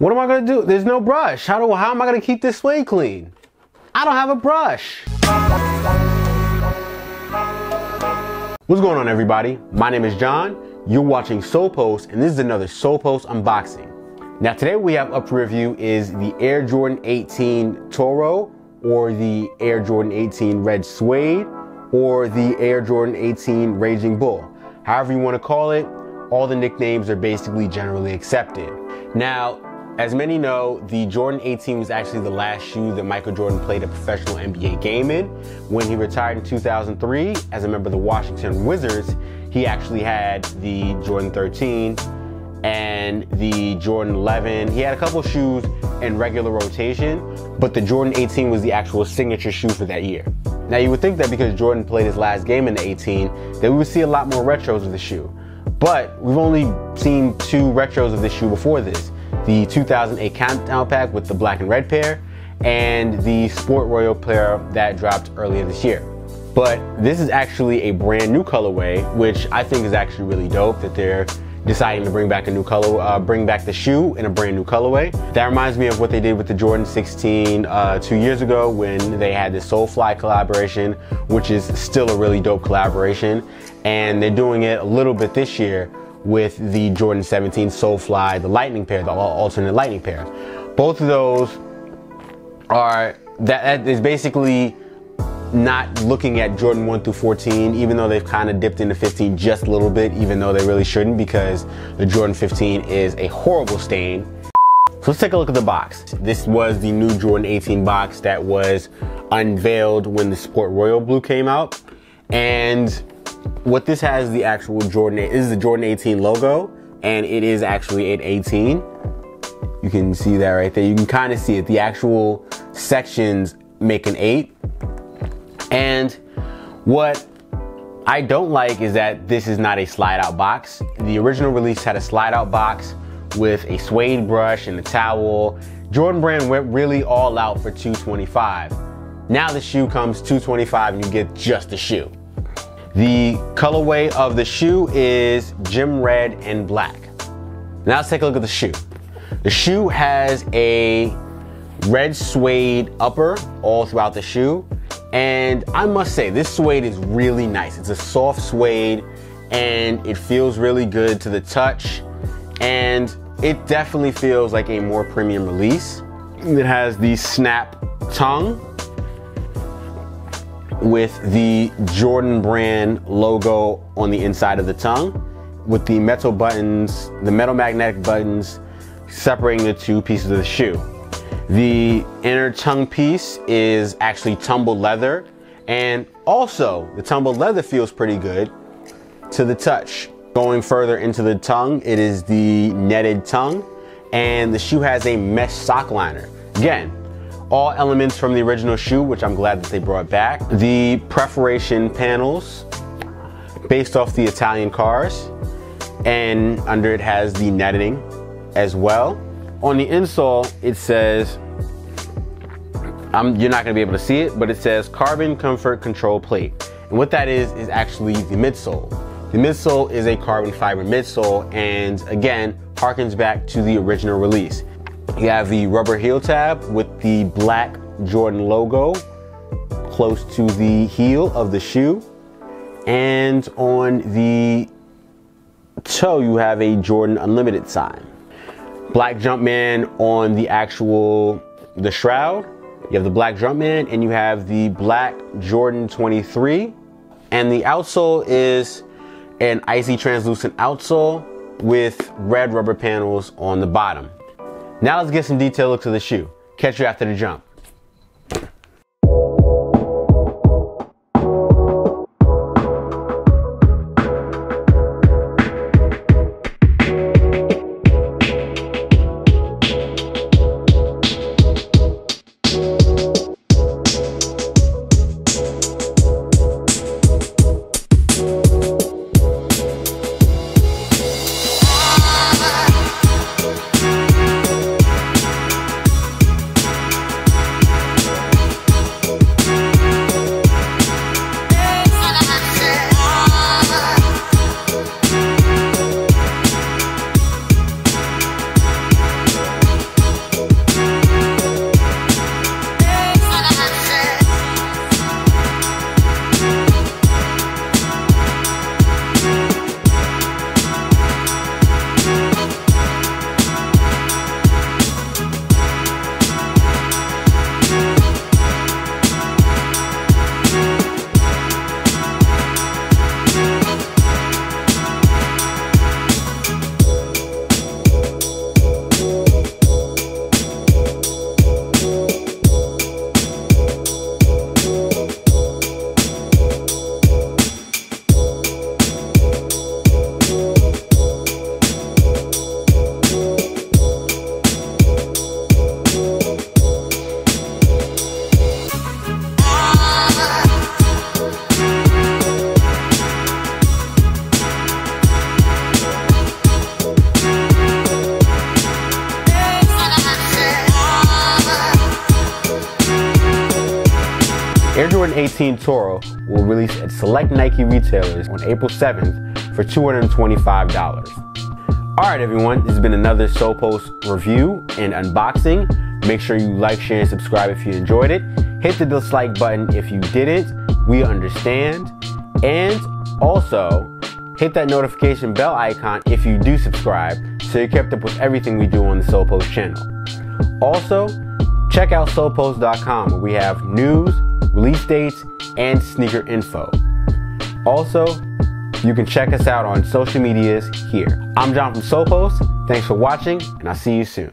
What am I gonna do? There's no brush. How am I gonna keep this suede clean? I don't have a brush. What's going on, everybody? My name is John. You're watching SolePost, and this is another SolePost unboxing. Now today we have up for review is the Air Jordan 18 Toro, or the Air Jordan 18 Red Suede, or the Air Jordan 18 Raging Bull. However you want to call it, all the nicknames are basically generally accepted. Now, as many know, the Jordan 18 was actually the last shoe that Michael Jordan played a professional NBA game in. When he retired in 2003 as a member of the Washington Wizards, he actually had the Jordan 13 and the Jordan 11. He had a couple shoes in regular rotation, but the Jordan 18 was the actual signature shoe for that year. Now, you would think that because Jordan played his last game in the 18, that we would see a lot more retros of the shoe. But we've only seen two retros of this shoe before this. The 2008 Countdown Pack with the black and red pair, and the Sport Royal pair that dropped earlier this year. But this is actually a brand new colorway, which I think is actually really dope that they're deciding to bring back a new color, bring back the shoe in a brand new colorway. That reminds me of what they did with the Jordan 16 2 years ago when they had the Soul Fly collaboration, which is still a really dope collaboration. And they're doing it a little bit this year with the Jordan 17 Soul Fly, the lightning pair, the alternate lightning pair. Both of those are, that is basically not looking at Jordan 1 through 14, even though they've kind of dipped into 15 just a little bit, even though they really shouldn't, because the Jordan 15 is a horrible stain. So let's take a look at the box. This was the new Jordan 18 box that was unveiled when the Sport Royal Blue came out. And what this has, the actual Jordan, this is the Jordan 18 logo, and it is actually an 18. You can see that right there. You can kind of see it. The actual sections make an 8. And what I don't like is that this is not a slide out box. The original release had a slide out box with a suede brush and a towel. Jordan Brand went really all out for $225. Now the shoe comes $225 and you get just the shoe. The colorway of the shoe is gym red and black. Now let's take a look at the shoe. The shoe has a red suede upper all throughout the shoe. And I must say, this suede is really nice. It's a soft suede and it feels really good to the touch. And it definitely feels like a more premium release. It has the snap tongue with the Jordan Brand logo on the inside of the tongue, with the metal buttons, the metal magnetic buttons separating the two pieces of the shoe. The inner tongue piece is actually tumbled leather, and also the tumbled leather feels pretty good to the touch. Going further into the tongue, it is the netted tongue, and the shoe has a mesh sock liner. Again, all elements from the original shoe, which I'm glad that they brought back. The perforation panels based off the Italian cars, and under it has the netting as well. On the insole, it says, you're not gonna be able to see it, but it says Carbon Comfort Control Plate. And what that is actually the midsole. The midsole is a carbon fiber midsole, and again, harkens back to the original release. You have the rubber heel tab with the black Jordan logo close to the heel of the shoe. And on the toe, you have a Jordan Unlimited sign. Black Jumpman on the actual, the shroud. You have the black Jumpman and you have the black Jordan 23. And the outsole is an icy translucent outsole with red rubber panels on the bottom. Now let's get some detailed looks of the shoe. Catch you after the jump. Jordan 18 Toro will release at select Nike retailers on April 7th for $225. Alright everyone, this has been another SolePost review and unboxing. Make sure you like, share, and subscribe if you enjoyed it. Hit the dislike button if you didn't. We understand. And also, hit that notification bell icon if you do subscribe so you're kept up with everything we do on the SolePost channel. Also, check out SolePost.com where we have news, release dates, and sneaker info. Also, you can check us out on social medias here. I'm John from SolePost. Thanks for watching, and I'll see you soon.